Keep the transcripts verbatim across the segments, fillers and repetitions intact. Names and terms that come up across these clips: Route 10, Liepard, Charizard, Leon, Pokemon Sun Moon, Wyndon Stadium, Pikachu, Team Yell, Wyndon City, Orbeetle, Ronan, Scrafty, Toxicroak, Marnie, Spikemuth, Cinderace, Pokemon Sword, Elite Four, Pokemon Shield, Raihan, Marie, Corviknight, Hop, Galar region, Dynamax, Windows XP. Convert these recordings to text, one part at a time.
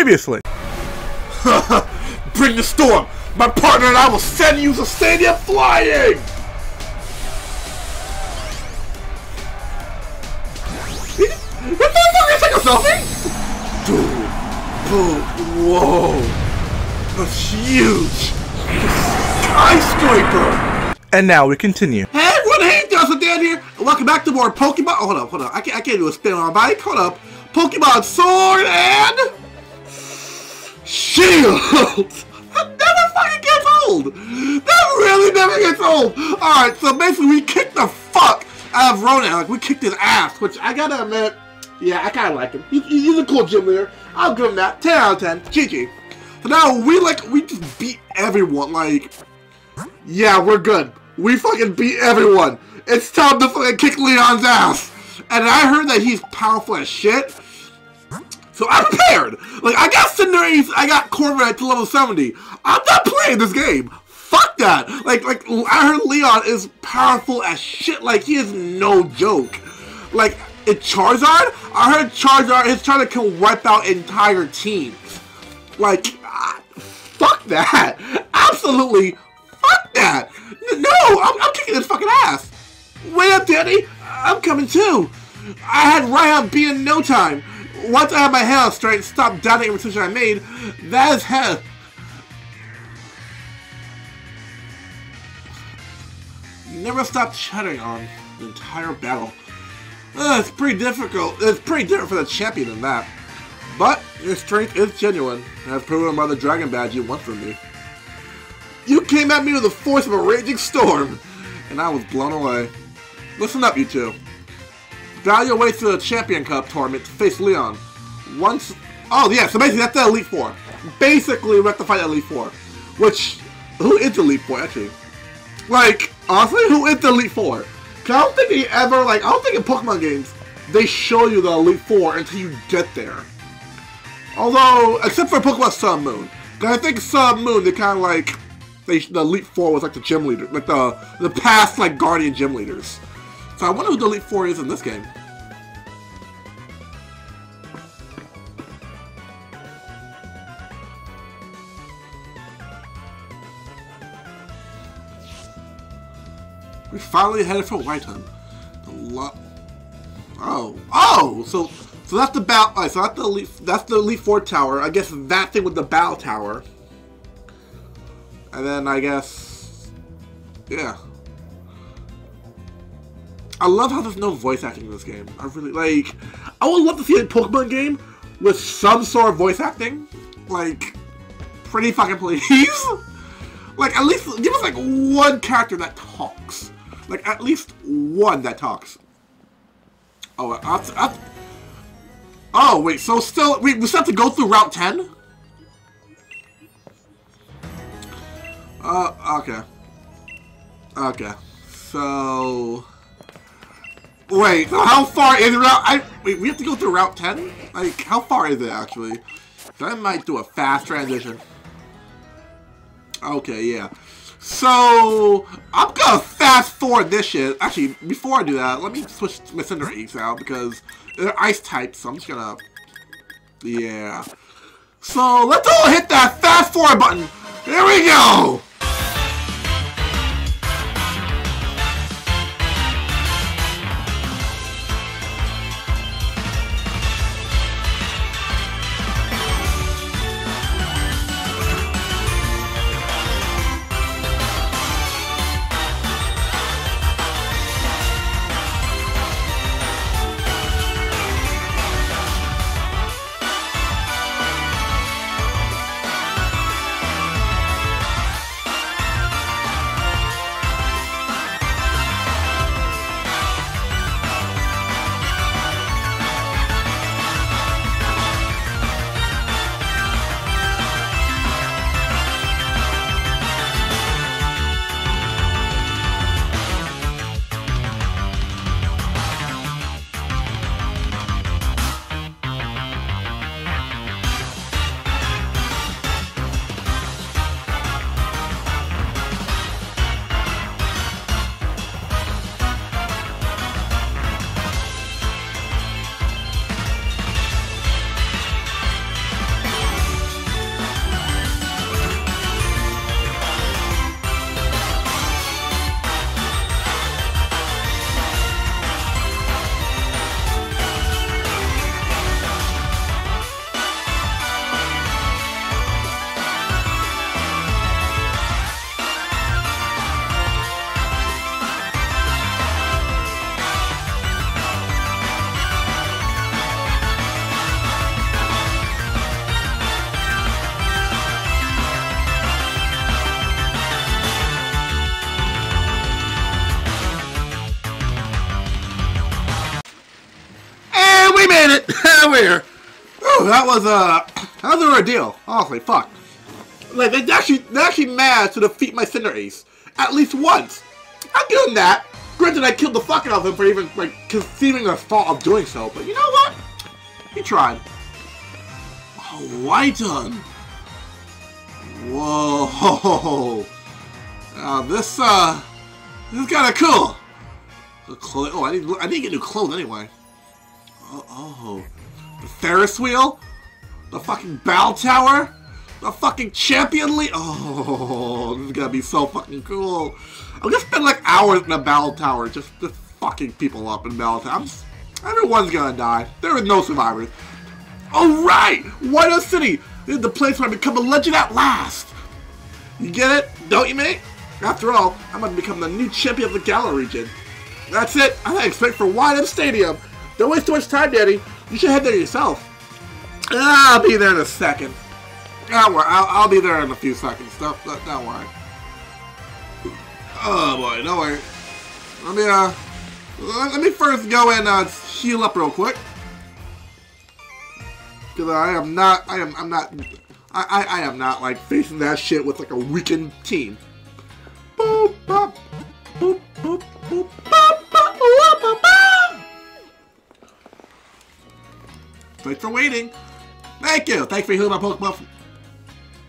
previously. Bring the storm! My partner and I will send you to stadium flying! What the fuck? It's like a selfie? Dude. Dude. Whoa. That's huge. Skyscraper. And now we continue. Hey everyone, hey guys, I'm Dan here. Welcome back to more Pokemon. Oh, hold up, hold up. I can't, I can't do a spin on my bike. Hold up. Pokemon Sword and... Shield. That never fucking gets old. That really never gets old. Alright, so basically we kicked the fuck out of Ronan. Like, we kicked his ass, which I gotta admit... Yeah, I kind of like him. He, he's a cool gym leader. I'll give him that. ten out of ten. G G. So now we like, we just beat everyone. Like, yeah, we're good. We fucking beat everyone. It's time to fucking kick Leon's ass. And I heard that he's powerful as shit. So I'm prepared. Like, I got Cinderace, I got Corviknight to level seventy. I'm not playing this game. Fuck that. Like, like I heard Leon is powerful as shit. Like, he is no joke. Like... It's Charizard? I heard Charizard, his Charizard can wipe out entire teams. Like, ah, fuck that. Absolutely, fuck that. N no, I'm, I'm kicking his fucking ass. Wait up, Danny. I'm coming too. I had Raihan beat in no time. Once I had my head straight, stopped doubting every decision I made. That is hell. Never stopped chattering on the entire battle. Uh, it's pretty difficult. It's pretty different for the champion than that. But your strength is genuine, as proven by the dragon badge you won from me. You came at me with the force of a raging storm, and I was blown away. Listen up, you two. Battle your way through the Champion Cup tournament to face Leon. Once... Oh, yeah, so basically that's the Elite Four. Basically, we have to fight Elite Four. Which, who is the Elite Four, actually? Like, honestly, who is the Elite Four? I don't think they ever, like, I don't think in Pokemon games, they show you the Elite Four until you get there. Although, except for Pokemon Sun Moon. Because I think Sun Moon, they kind of, like, they, the Elite Four was, like, the gym leader. Like, the, the past, like, Guardian gym leaders. So I wonder who the Elite Four is in this game. We finally headed for Wyndon. The lo oh, oh! So, so that's the battle. Right, so that's the elite, that's the Elite Four tower. I guess that thing with the battle tower. And then I guess, yeah. I love how there's no voice acting in this game. I really like. I would love to see a Pokemon game with some sort of voice acting. Like, pretty fucking please. Like, at least give us like one character that talks. Like, at least one that talks. Oh, I have to, I have to... Oh, wait, so still... Wait, we still have to go through Route ten? Uh, okay. Okay. So... Wait, so how far is Route... I, wait, we have to go through Route ten? Like, how far is it, actually? So I might do a fast transition. Okay, yeah. So, I'm gonna fast forward this shit. Actually, before I do that, let me switch my Cinderace out because they're ice types, so I'm just gonna... Yeah. So, let's all hit that fast forward button! Here we go! later. Oh, that was uh, that was an ordeal. Honestly, fuck. Like they actually, they actually managed to defeat my Cinderace at least once. I'll give him that. Granted, I killed the fuck out of him for even like conceiving the thought of doing so. But you know what? He tried. Oh, Wyndon. Whoa. Uh, this uh, this is kind of cool. Oh, I need I need to get new clothes anyway. Oh, oh. The Ferris wheel? The fucking Bow Tower? The fucking Champion League? Oh, this is gonna be so fucking cool. I'm gonna spend like hours in the Bow Tower just, just fucking people up in Bow Tower. Just, everyone's gonna die. There are no survivors. Alright! Wyndon City! This is the place where I become a legend at last! You get it? Don't you, mate? After all, I'm gonna become the new champion of the Galar region. That's it! I didn't expect for Wyndon Stadium! Don't waste too much time, Daddy. You should head there yourself. I'll be there in a second. Don't worry. I'll, I'll be there in a few seconds. Don't, don't, don't worry. Oh boy, don't worry. Let me uh, let me first go and uh, heal up real quick. Cause I am not, I am, I'm not, I, I, I am not like facing that shit with like a weakened team. Boop, bop, boop, boop, boop, bop, bop, bop, bop, bop. Thanks for waiting. Thank you. Thanks for healing my Pokemon.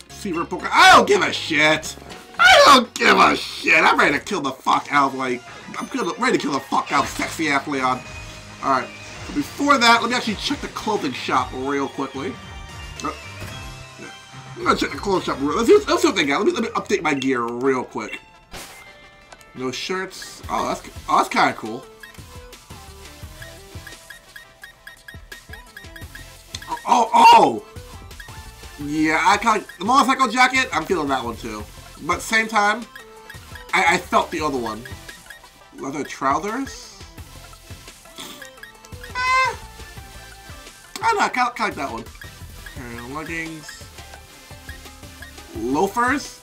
Seaver Pokemon. I don't give a shit. I don't give a shit. I'm ready to kill the fuck out of, like, I'm ready to kill the fuck out of sexy ass Leon. Alright. So before that, let me actually check the clothing shop real quickly. Uh, yeah. I'm gonna check the clothing shop real quick. Let's, let's see what they got. Let me, let me update my gear real quick. No shirts. Oh, that's, oh, that's kind of cool. Oh, oh! Yeah, I kind of, the motorcycle jacket, I'm feeling that one too. But same time, I, I felt the other one. Leather trousers? Eh. I don't know, I kind of like that one. And leggings. Loafers?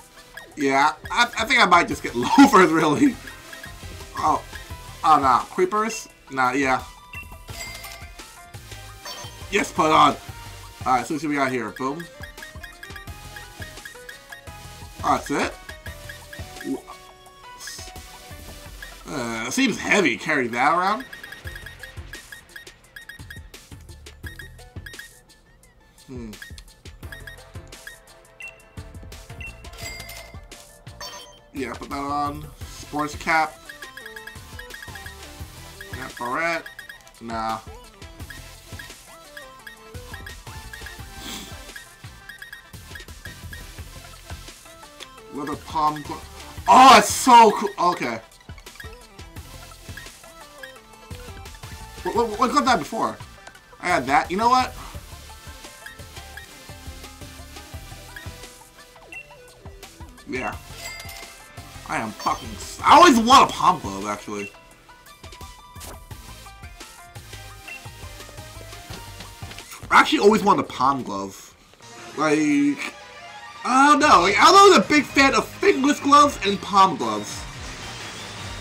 Yeah, I, I think I might just get loafers, really. Oh, oh nah, creepers? Nah, yeah. Yes, put on! Alright, so let's see what we got here. Boom. Oh, that's it? Uh, seems heavy carrying that around. Hmm. Yeah, put that on. Sports cap. That barrette. Nah. Leather palm glove. Oh, it's so cool. Okay. What, what, what got that before? I had that. You know what? Yeah. I am fucking. I always want a palm glove, actually. I actually always wanted a palm glove. Like. I don't know. Like, I was always a big fan of fingerless gloves and palm gloves.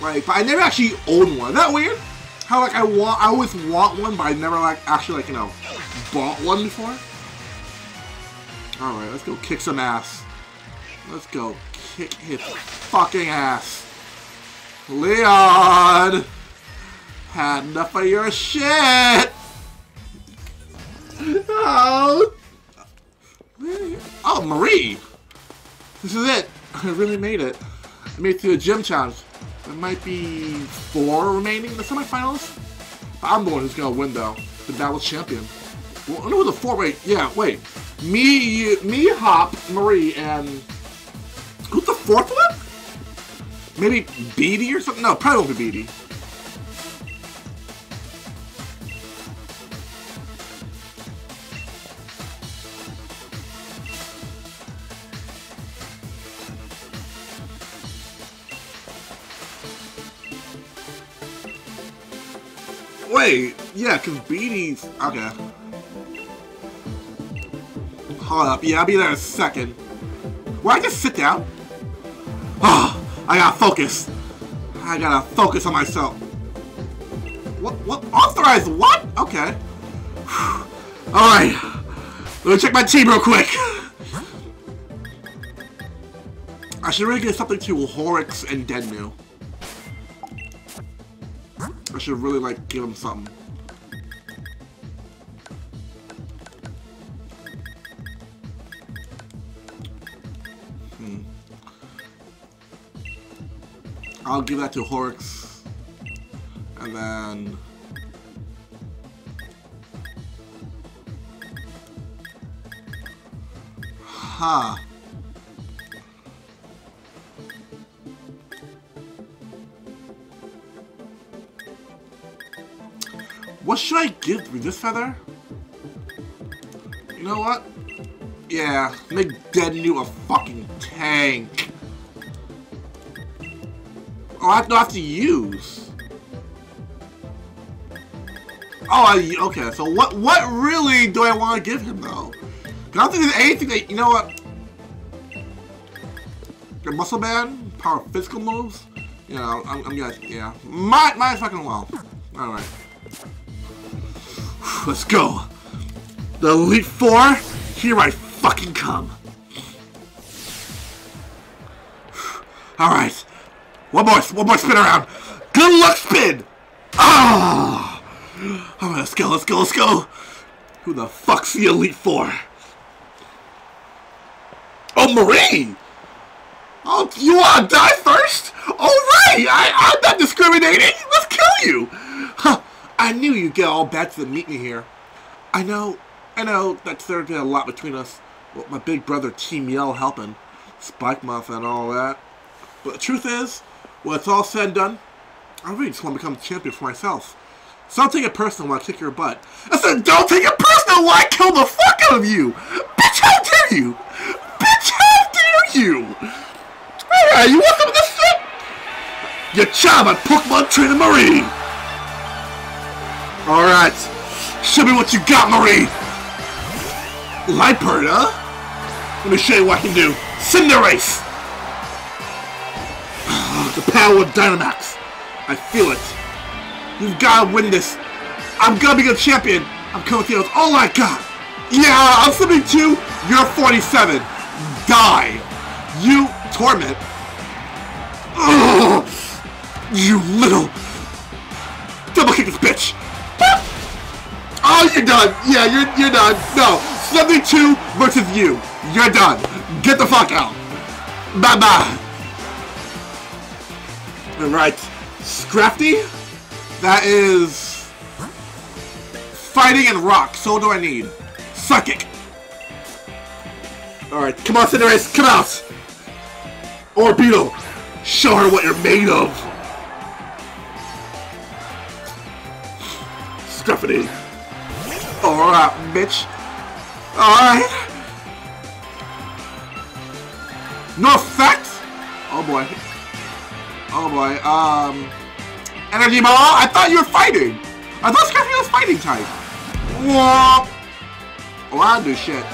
Like, but I never actually owned one. Isn't that weird? How like I want, I always want one, but I never like actually like you know bought one before. All right, let's go kick some ass. Let's go kick his fucking ass. Leon, had enough of your shit. Oh. Oh, Marie! This is it. I really made it. I made it through the gym challenge. There might be four remaining in the semifinals. I'm the one who's gonna win, though. The battle champion. Well, I know the four. Wait, yeah, wait. Me, you, me, Hop, Marie, and who's the fourth one? Maybe Beady or something? No, probably won't be Beady. Wait, yeah, cause Beatty's okay. Hold up, yeah, I'll be there in a second. Will I just sit down? Oh, I gotta focus. I gotta focus on myself. What? What? Authorized? What? Okay. Alright. Let me check my team real quick. I should really get something to Horix and Denmu. I should really, like, give him something. Hmm. I'll give that to Horix. And then... Ha. Huh. What should I give with this feather? You know what? Yeah, make Denmu a fucking tank. Oh, I don't have to use. Oh, I, okay. So what? What really do I want to give him though? I don't think there's anything that you know what. The muscle band, power physical moves. You know, I'm, I'm gonna yeah. My my fucking well. All right. Let's go! The Elite Four, here I fucking come! Alright, one more, one more spin around! Good luck spin! Ah! Oh! Alright, let's go, let's go, let's go! Who the fuck's the Elite Four? Oh, Marie! Oh, you wanna die first? Alright! I'm not discriminating! Let's kill you! Huh! I knew you'd get all bats and meet me here. I know, I know, that's there been a lot between us. Well, my big brother Team Yell helping, Spikemuth and all that. But the truth is, when it's all said and done, I really just want to become a champion for myself. So don't take it personal when I kick your butt. I said, don't take it personal when I kill the fuck out of you! Bitch, how dare you! Bitch, how dare you! Alright, you want some of this shit? Your job at Pokemon Trainer Marine! Alright, show me what you got, Marie! Liepard, huh? Let me show you what I can do. Cinderace! Oh, the power of Dynamax. I feel it. You've got to win this. I'm gonna be the champion. I'm coming to you with all I got. Yeah, I'm seventy-two. You're forty-seven. Die. You torment. Ugh, you little... Double kick this bitch. Oh, you're done. Yeah, you're, you're done. No. seventy-two versus you. You're done. Get the fuck out. Bye-bye. Alright. Scrafty? That is... Fighting and rock. So what do I need? Psychic. Alright. Come on, Cinderace. Come out. Orbeetle. Show her what you're made of. Scrafty. Alright, bitch. Alright. No effect? Oh boy. Oh boy. Um. Energy ball? I thought you were fighting. I thought Scrafty was fighting type. Whoa. Oh, I do shit.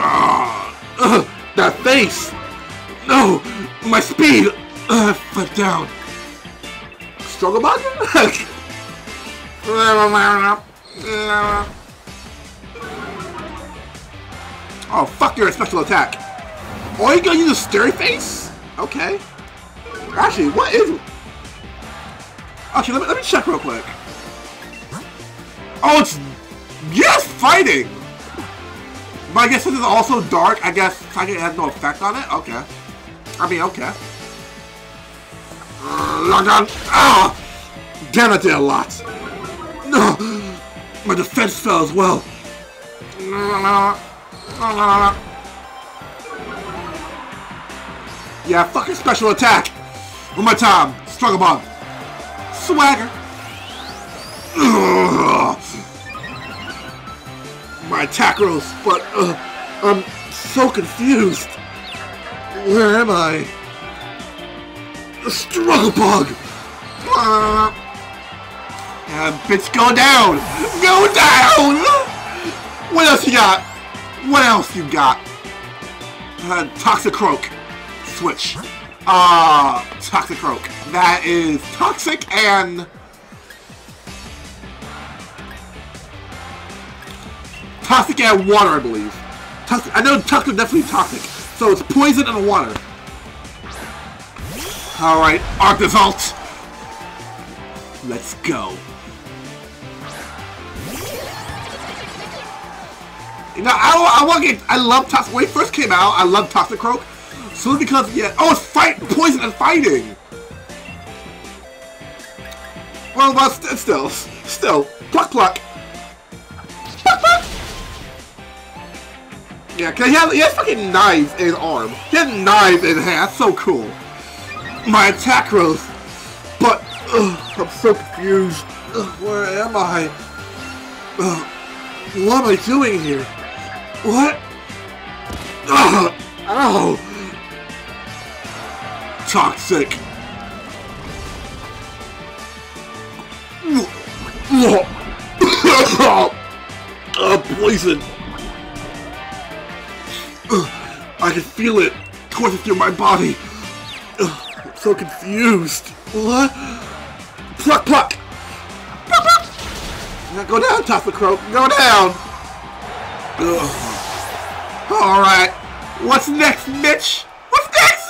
Ugh, that face. No. My speed. Ugh, fuck down. Struggle bug? Oh, fuck your special attack. Oh, you gonna use a scary face? Okay. Actually, what is it? Actually, let me, let me check real quick. Oh, it's... Yes, fighting! But I guess this is also dark. I guess psychic has no effect on it? Okay. I mean, okay. Lockdown. Ah! Damn, I did a lot. No, my defense fell as well. Yeah, fucking special attack. One more time, struggle bomb, swagger. My attack rose, but uh, I'm so confused. Where am I? The struggle bug. Yeah, bitch, go down! Go down! What else you got? What else you got? Uh, Toxicroak. Switch. Ah, uh, Toxicroak. That is toxic and... Toxic and water, I believe. Toxic. I know Toxic is definitely toxic. So it's poison and water. Alright, Arc Assault. Let's go. You know, I, I want to get. I love Toxic. When it first came out, I loved Toxicroak. So because, yeah. Oh, it's fight, poison and fighting. Well, but st still. Still. Pluck, pluck. Pluck, pluck. Yeah, because he has, he has fucking knives in his arm. He has knives in his hand. That's so cool. My attack rose. But, ugh, I'm so confused. Ugh, where am I? Ugh, what am I doing here? What? Ugh, ow. Toxic. uh, poison. Uh, I can feel it coursing through my body. Uh, I'm so confused. What? Pluck, pluck. Pluck, pluck. Now go down, Toxicroak. Go down. Uh, all right. What's next, Mitch? What's next?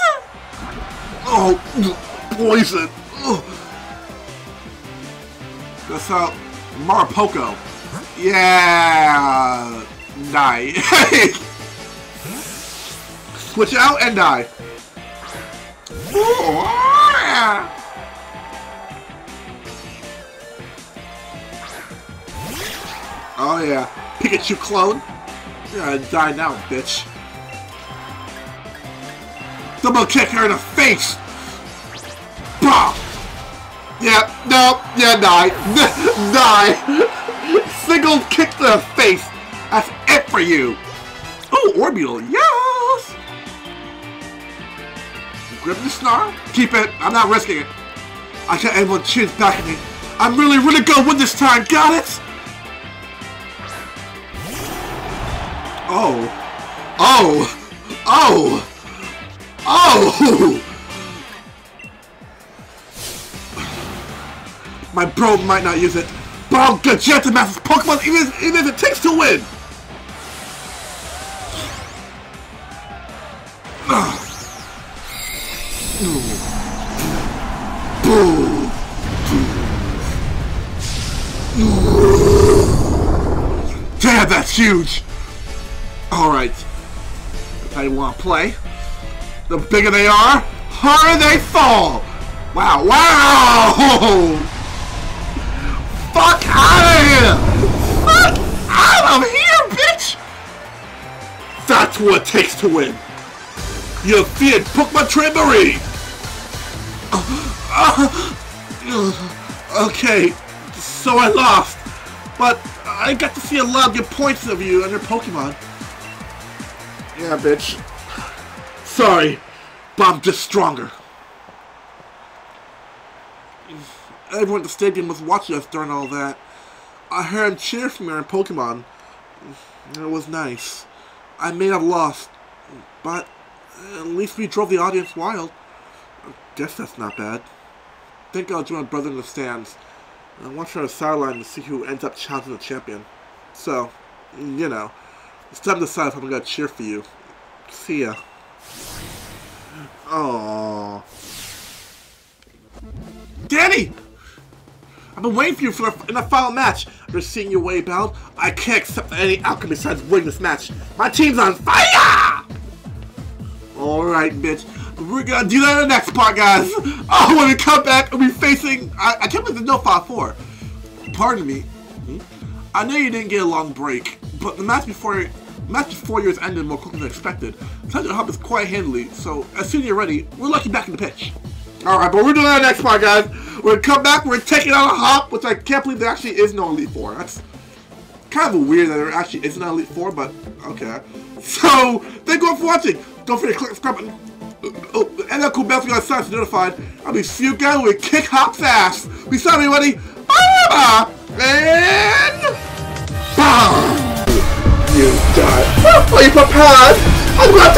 Oh, poison. Uh. That's how Maripoco. Yeah, die. Switch out and die. Ooh, yeah. Oh yeah, Pikachu clone. Yeah, die now, bitch. Double kick her in the face. Bah. Yeah, no, yeah, die. Die. Single kick to the face. That's it for you. Oh, Orbeetle, yes! Grip the snarl. Keep it. I'm not risking it. I can't able to choose back at me. I'm really, really gonna win this time. Got it? Oh. Oh. Oh. Oh. My bro might not use it, but I'll get you to master Pokemon even, even if it takes to win! Damn, that's huge! Alright. If I want to play, the bigger they are, harder they fall! Wow, wow! Fuck out of here! Fuck out of here, bitch! That's what it takes to win. You feared Pokemon Tramboree! Uh, uh, okay, so I lost. But I got to see a lot of your points of you and your Pokemon. Yeah, bitch. Sorry, but I'm just stronger. Everyone at the stadium was watching us during all that. I heard him cheer from her in Pokemon. It was nice. I may have lost, but at least we drove the audience wild. I guess that's not bad. I think I'll join my brother in the stands. I watch her on the sideline to see who ends up challenging the champion. So, you know, it's time to decide if I'm gonna cheer for you. See ya. Aww. Danny! I've been waiting for you for the, in the final match. After seeing your way bound, I can't accept any outcome besides winning this match. My team's on fire! Alright, bitch. We're gonna do that in the next part, guys. Oh, when we come back, we'll be facing... I, I can't believe there's no Final Four. Pardon me. I know you didn't get a long break, but the match before the match before yours ended more quickly than expected. Touchdown Hop is quite handily, so as soon as you're ready, we'll let you back in the pitch. Alright, but we're doing that next part, guys. We're gonna come back, we're taking on a Hop, which I can't believe there actually is no Elite Four. That's kind of weird that there actually isn't an Elite Four, but okay. So, thank you all for watching. Don't forget to click the subscribe button. Oh, and that cool bell for you guys to be notified. I'll be see you guys when we kick Hop's ass. We saw everybody. Bye bye. And. Bye. You died. Oh, you prepared. I'm glad